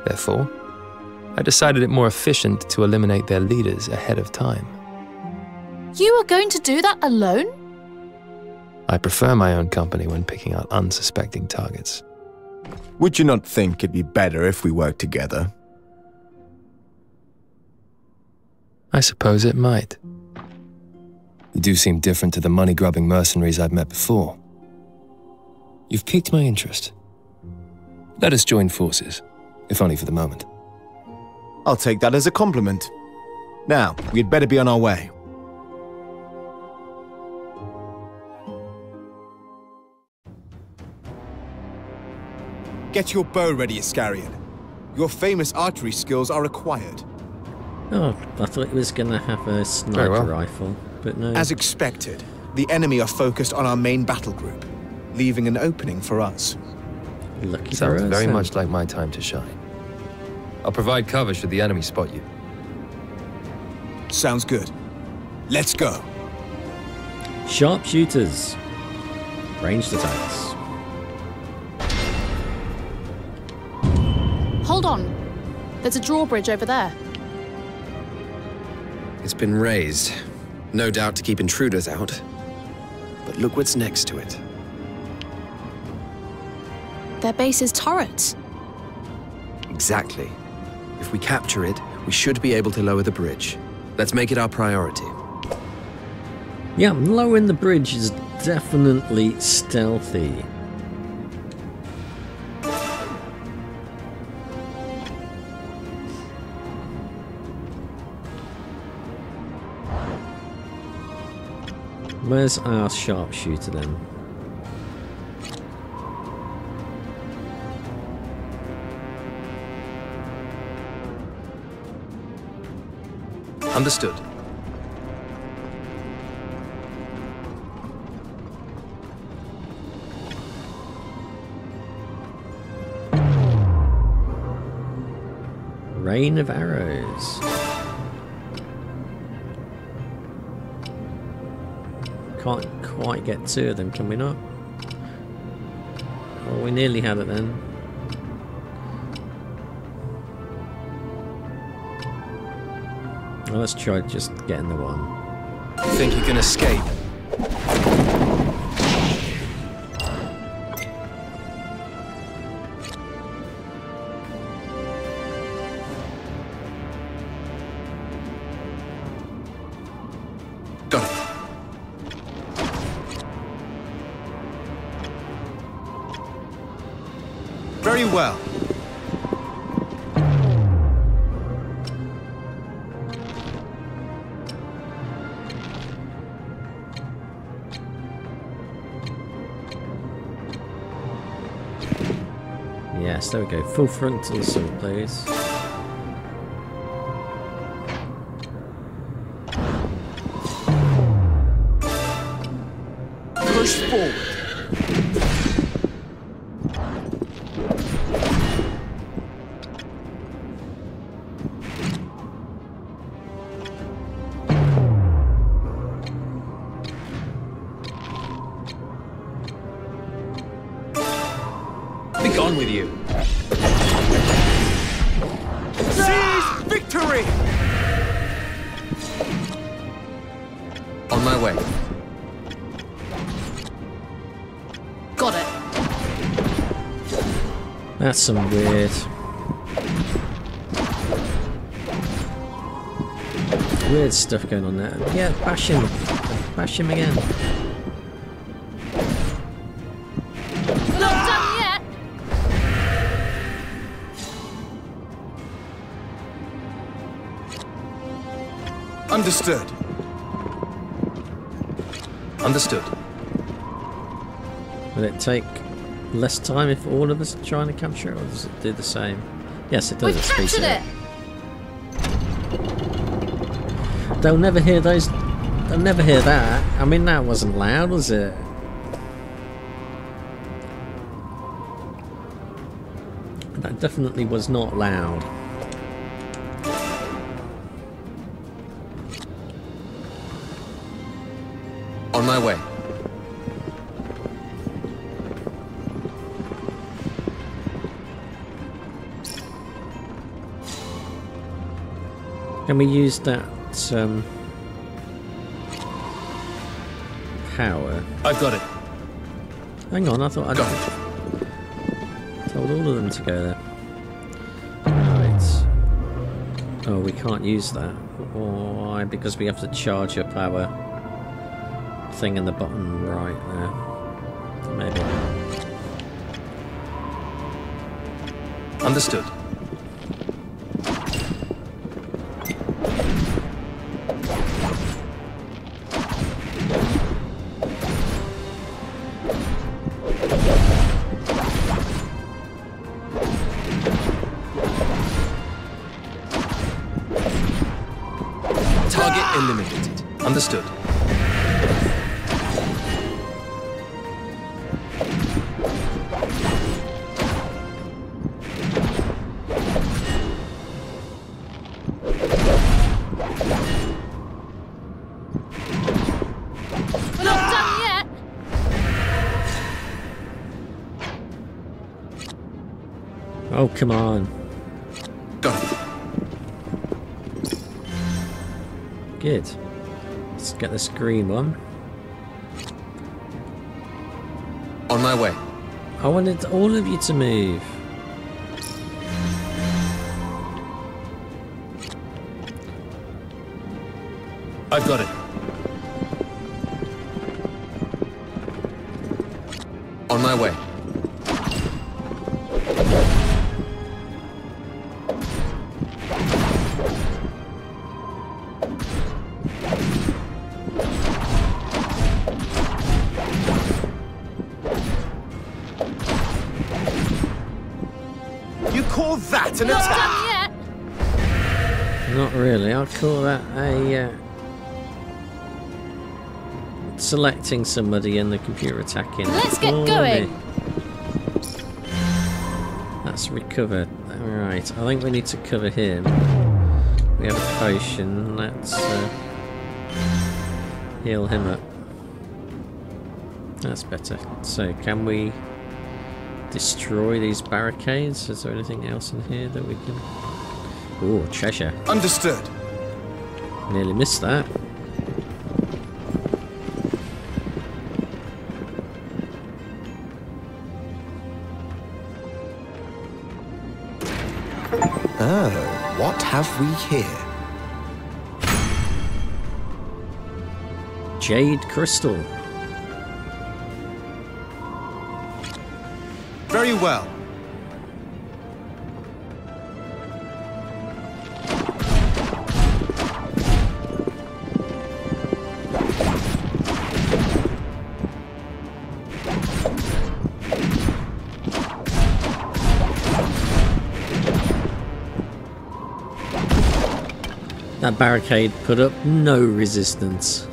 Therefore, I decided it more efficient to eliminate their leaders ahead of time. You are going to do that alone? I prefer my own company when picking out unsuspecting targets. Would you not think it'd be better if we worked together? I suppose it might. You do seem different to the money-grubbing mercenaries I've met before. You've piqued my interest. Let us join forces, if only for the moment. I'll take that as a compliment. Now, we'd better be on our way. Get your bow ready, Iscarion. Your famous archery skills are required. Oh, I thought it was going to have a sniper well. rifle, but no. As expected, the enemy are focused on our main battle group, leaving an opening for us. Lucky Sounds for us, very then. much like my time to shine. I'll provide cover should the enemy spot you. Sounds good. Let's go. Sharpshooters. Ranged attacks. Hold on. There's a drawbridge over there. It's been raised, no doubt to keep intruders out. But look what's next to it. Their base is turrets. Exactly. If we capture it, we should be able to lower the bridge. Let's make it our priority. Yeah, lowering the bridge is definitely stealthy. Where's our sharpshooter then? Understood. Rain of arrows. Can't quite get two of them, can we not? Oh, we nearly had it then. Well, let's try just getting the one. Think you can escape? Well. Yes, there we go. Full frontal assault, please. Push forward. That's some weird. Weird stuff going on there. Yeah, bash him. Bash him again. We're not done yet! Understood. Understood. Will it take less time if all of us are trying to capture it, or does it do the same? Yes, it does. We've captured it. it. They'll never hear those. They'll never hear that. I mean, that wasn't loud, was it? That definitely was not loud. On my way. Can we use that um, tower. I've got it. Hang on, I thought I got told all of them to go there. Right. Oh, we can't use that. Why? Because we have to charge up our thing in the bottom right there. Maybe not. Understood. Understood. Oh, come on. Go. Good. Let's get the green one. On my way. I wanted all of you to move. I've got it. On my way. An Not attack. Done yet. Not really. I'd call that a uh, selecting somebody and the computer attacking. Let's get oh, going. That's recovered. All right. I think we need to cover him. We have a potion. Let's uh, heal him up. That's better. So can we destroy these barricades? Is there anything else in here that we can... Ooh, treasure. Understood. Nearly missed that. Oh, what have we here? Jade crystal. Very well. That barricade put up no resistance.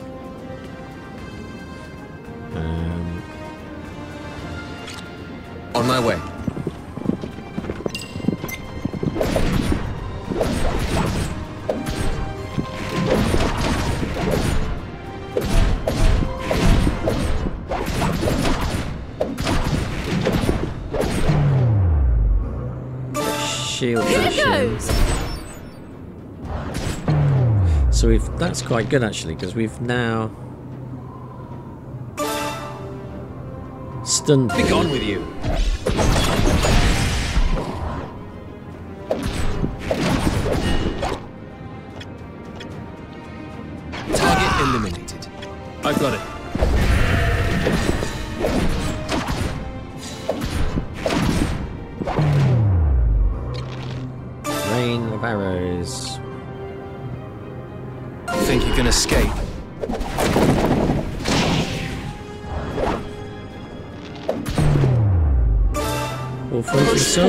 My way. Shield. Here it goes. So we've that's quite good actually, because we've now stunned. Be gone with you. I've got it. Rain of arrows. You think you can escape? All for so.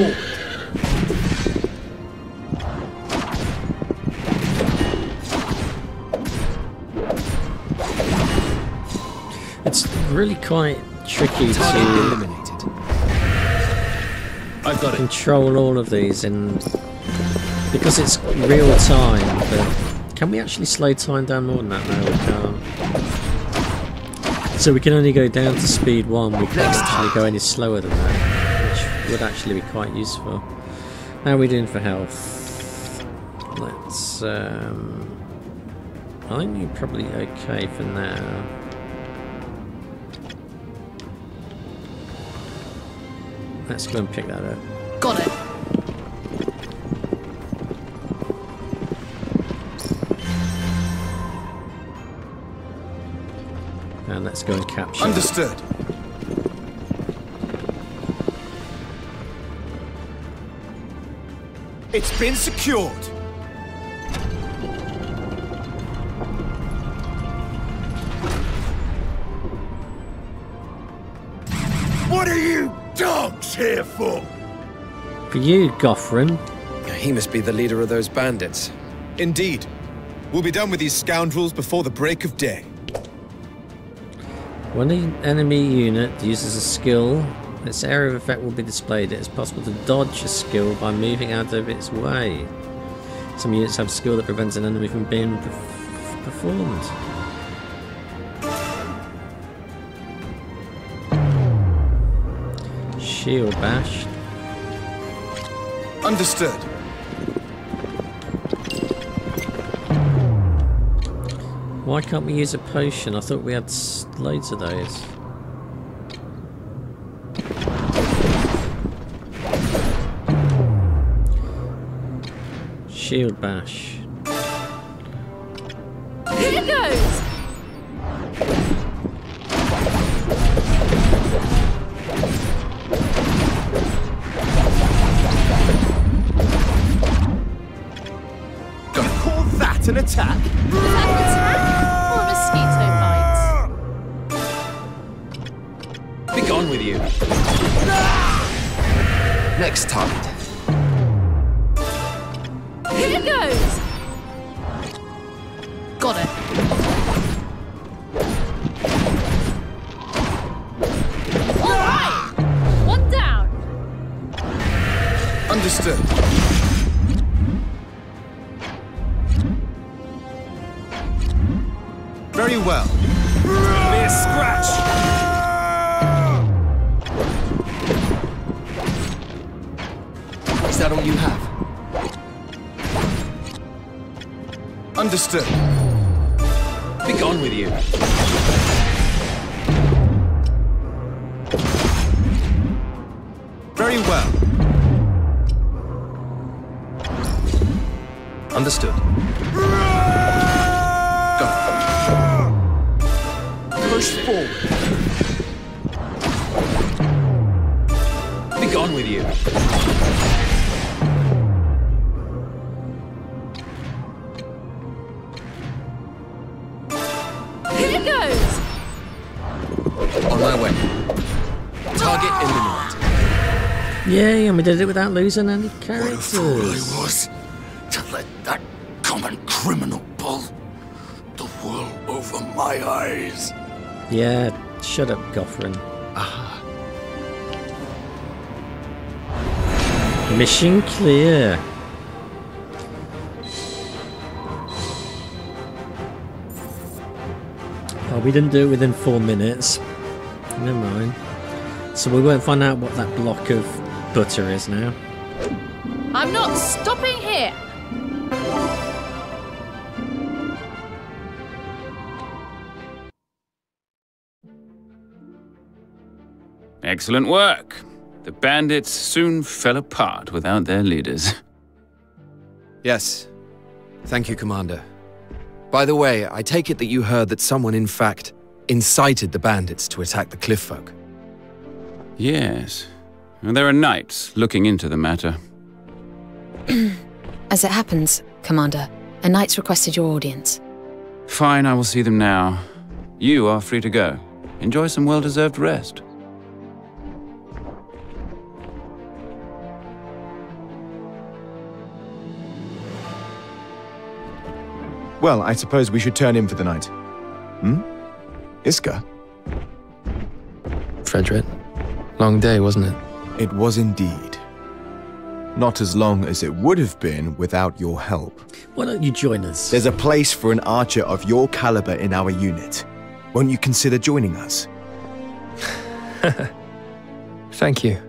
Really quite tricky to I've got control it. all of these in because it's real time. But can we actually slow time down more than that? No, we can't. So we can only go down to speed one. We can't actually go any slower than that, which would actually be quite useful. How are we doing for health? Let's. Um, I think you're probably okay for now. Let's go and pick that up. Got it. And let's go and capture. Understood. It's been secured. What are you dogs here for? For you, Goffrin. He must be the leader of those bandits. Indeed. We'll be done with these scoundrels before the break of day. When an enemy unit uses a skill, its area of effect will be displayed. It is possible to dodge a skill by moving out of its way. Some units have a skill that prevents an enemy from being pre performed. Shield bash. Understood. Why can't we use a potion? I thought we had loads of those. Shield bash. Here it goes! Gonna call that an attack? Attack, attack, or mosquito bites? Be gone with you. Next time. Here it goes! Got it. Alright! One down! Understood. Very well. Be a scratch! Is that all you have? Understood. Be gone with you. Very well. Understood. Go. Push forward. Be gone with you. Yay, and we did it without losing any characters. What a fool I was to let that common criminal pull the wool over my eyes. Yeah, shut up, Goffrin. Ah. Mission clear. Oh, we didn't do it within four minutes. Never mind. So we won't find out what that block of butter is now. I'm not stopping here. Excellent work. The bandits soon fell apart without their leaders. Yes. Thank you, Commander. By the way, I take it that you heard that someone, in fact, incited the bandits to attack the cliff folk. Yes. And there are knights looking into the matter. As it happens, Commander, a knight's requested your audience. Fine, I will see them now. You are free to go. Enjoy some well-deserved rest. Well, I suppose we should turn in for the night. Hmm? Isca? Frederick, long day, wasn't it? It was indeed. Not as long as it would have been without your help. Why don't you join us? There's a place for an archer of your caliber in our unit. Won't you consider joining us? Thank you.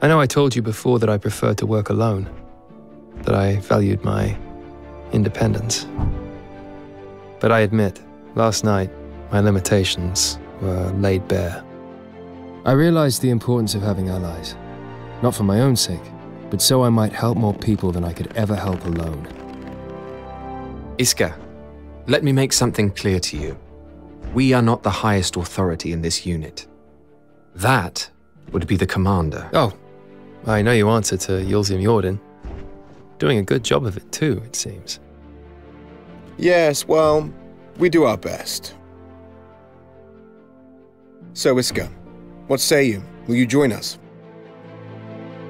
I know I told you before that I prefer to work alone, that I valued my independence. But I admit, last night, my limitations were laid bare. I realized the importance of having allies. not for my own sake, but so I might help more people than I could ever help alone. Iska, let me make something clear to you. We are not the highest authority in this unit. That would be the commander. Oh, I know you answer to Yawzum Yordan. Doing a good job of it too, it seems. Yes, well, we do our best. So, Iska, what say you? Will you join us?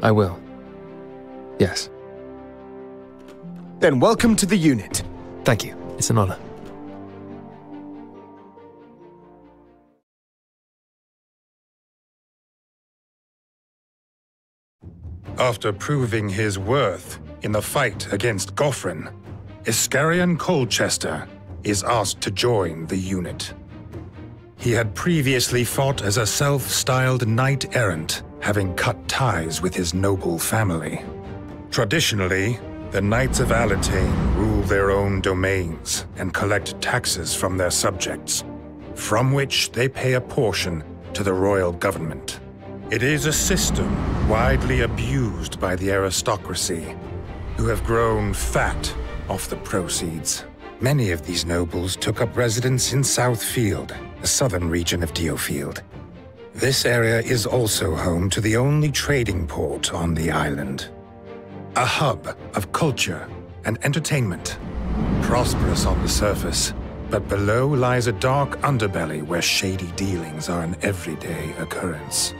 I will. Yes. Then welcome to the unit. Thank you. It's an honor. After proving his worth in the fight against Goffrin, Iscarion Colchester is asked to join the unit. He had previously fought as a self-styled knight-errant, having cut ties with his noble family. Traditionally, the Knights of Alletain rule their own domains and collect taxes from their subjects, from which they pay a portion to the royal government. It is a system widely abused by the aristocracy, who have grown fat off the proceeds. Many of these nobles took up residence in Southfield, the southern region of Diofield. This area is also home to the only trading port on the island. A hub of culture and entertainment. Prosperous on the surface, but below lies a dark underbelly where shady dealings are an everyday occurrence.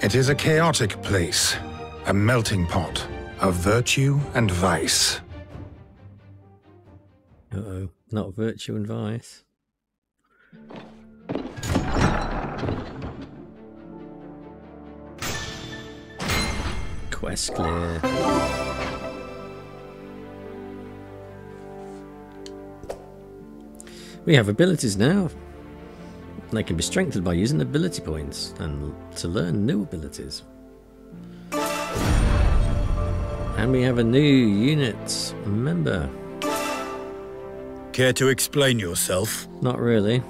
It is a chaotic place, a melting pot of virtue and vice. Uh-oh, not virtue and vice. Quest clear. We have abilities now. They can be strengthened by using ability points and to learn new abilities. And we have a new unit member. Care to explain yourself? Not really.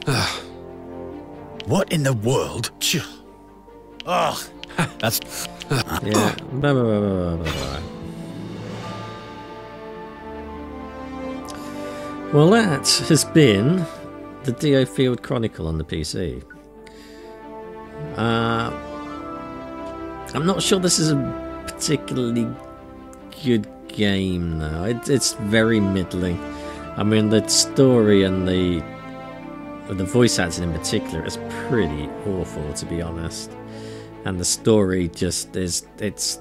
What in the world? Ugh. That's... yeah. Blah, blah, blah, blah, blah, blah. Well, that has been the Diofield Chronicle on the P C. Uh, I'm not sure this is a particularly good game, though. It, it's very middling. I mean, the story and the the voice acting in particular is pretty awful, to be honest. And the story just is, it's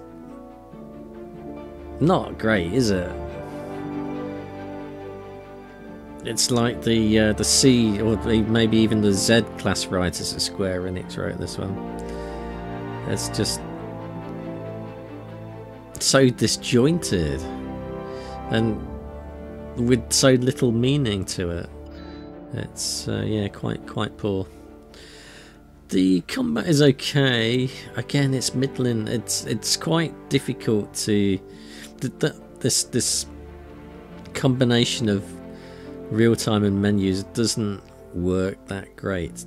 not great, is it? It's like the uh, the C or maybe even the Z class writers at Square Enix wrote this one. It's just so disjointed and with so little meaning to it. It's uh, yeah, quite quite poor. The combat is okay. Again, it's middling. It's it's quite difficult to th th this this combination of real time and menus doesn't work that great.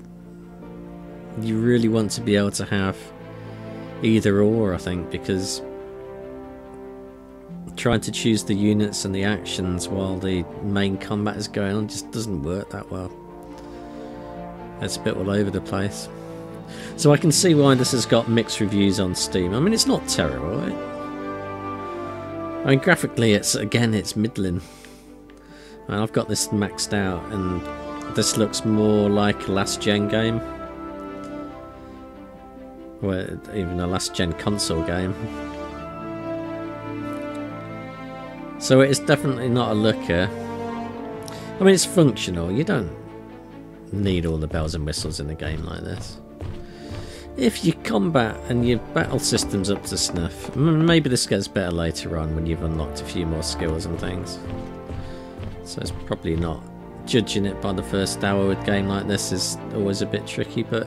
You really want to be able to have either or, I think, because trying to choose the units and the actions while the main combat is going on just doesn't work that well. It's a bit all over the place. So I can see why this has got mixed reviews on Steam. I mean, it's not terrible. Right? I mean, graphically, it's again, it's middling. And I've got this maxed out, and this looks more like a last-gen game, well, even a last-gen console game. So it is definitely not a looker. I mean, it's functional. You don't need all the bells and whistles in a game like this. If your combat and your battle system's up to snuff, maybe this gets better later on when you've unlocked a few more skills and things. So it's probably not. Judging it by the first hour with a game like this is always a bit tricky, but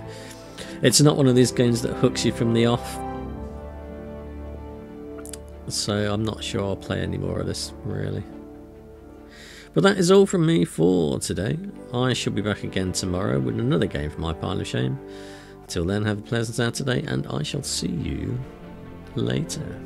it's not one of these games that hooks you from the off. So I'm not sure I'll play any more of this, really. But that is all from me for today. I shall be back again tomorrow with another game from my pile of shame. Till then, have a pleasant Saturday, and I shall see you later.